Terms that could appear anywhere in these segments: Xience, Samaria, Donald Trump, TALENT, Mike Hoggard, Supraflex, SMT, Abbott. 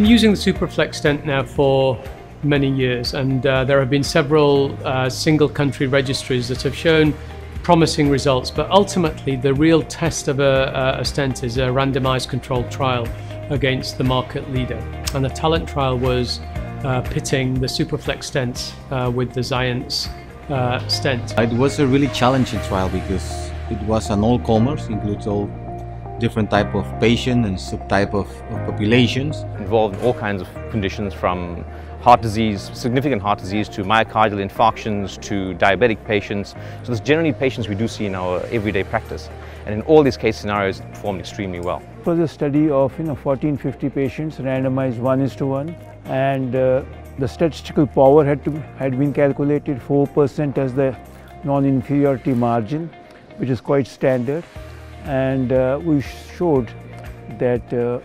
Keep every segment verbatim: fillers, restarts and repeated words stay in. been using the Supraflex stent now for many years, and uh, there have been several uh, single country registries that have shown promising results, but ultimately the real test of a, a stent is a randomized controlled trial against the market leader. And the TALENT trial was uh, pitting the Supraflex stents uh, with the Xience uh, stent. It was a really challenging trial because it was an all-comers, includes all different type of patient and subtype of, of populations. Involved all kinds of conditions, from heart disease, significant heart disease, to myocardial infarctions, to diabetic patients. So it's generally patients we do see in our everyday practice. And in all these case scenarios, it performed extremely well. It was a study of you know, fourteen fifty patients, randomized one is to one. And uh, the statistical power had, to, had been calculated four percent as the non-inferiority margin, which is quite standard. And uh, we showed that uh,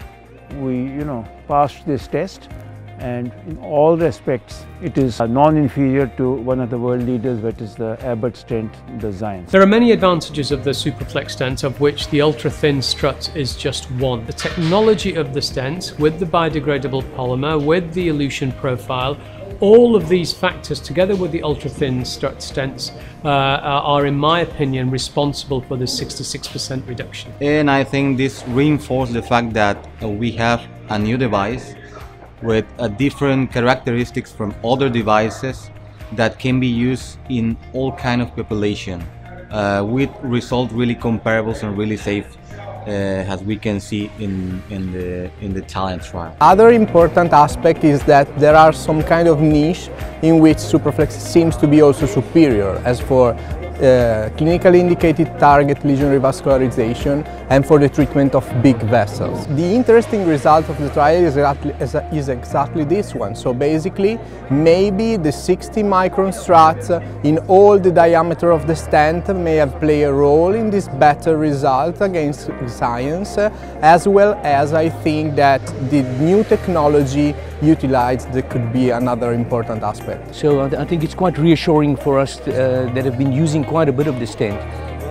we, you know, passed this test, and in all respects, it is non-inferior to one of the world leaders, that is the Abbott stent, the Xience. There are many advantages of the Supraflex stent, of which the ultra-thin strut is just one. The technology of the stent, with the biodegradable polymer, with the elution profile, all of these factors, together with the ultra-thin strut stents, uh, are, in my opinion, responsible for the sixty-six percent reduction. And I think this reinforces the fact that we have a new device with a different characteristics from other devices that can be used in all kind of population, uh, with results really comparables and really safe, Uh, as we can see in, in, the, in the TALENT trial. Other important aspect is that there are some kind of niche in which Supraflex seems to be also superior, as for uh, clinically indicated target lesion revascularization and for the treatment of big vessels. The interesting result of the trial is exactly, is exactly this one. So basically, maybe the sixty micron struts in all the diameter of the stent may have played a role in this better result against Xience, as well as I think that the new technology utilized that could be another important aspect. So I think it's quite reassuring for us uh, that have been using quite a bit of the stent,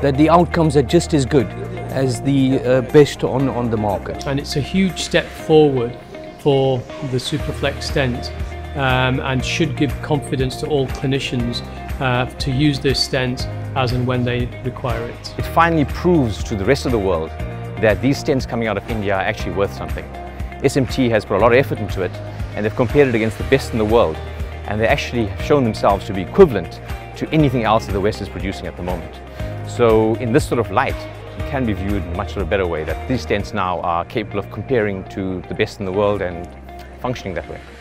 that the outcomes are just as good as the uh, best on, on the market. And it's a huge step forward for the Supraflex stent, um, and should give confidence to all clinicians uh, to use this stent as and when they require it. It finally proves to the rest of the world that these stents coming out of India are actually worth something. S M T has put a lot of effort into it, and they've compared it against the best in the world, and they actually have shown themselves to be equivalent to anything else that the West is producing at the moment. So in this sort of light, it can be viewed in a much sort of better way, that these stents now are capable of comparing to the best in the world and functioning that way.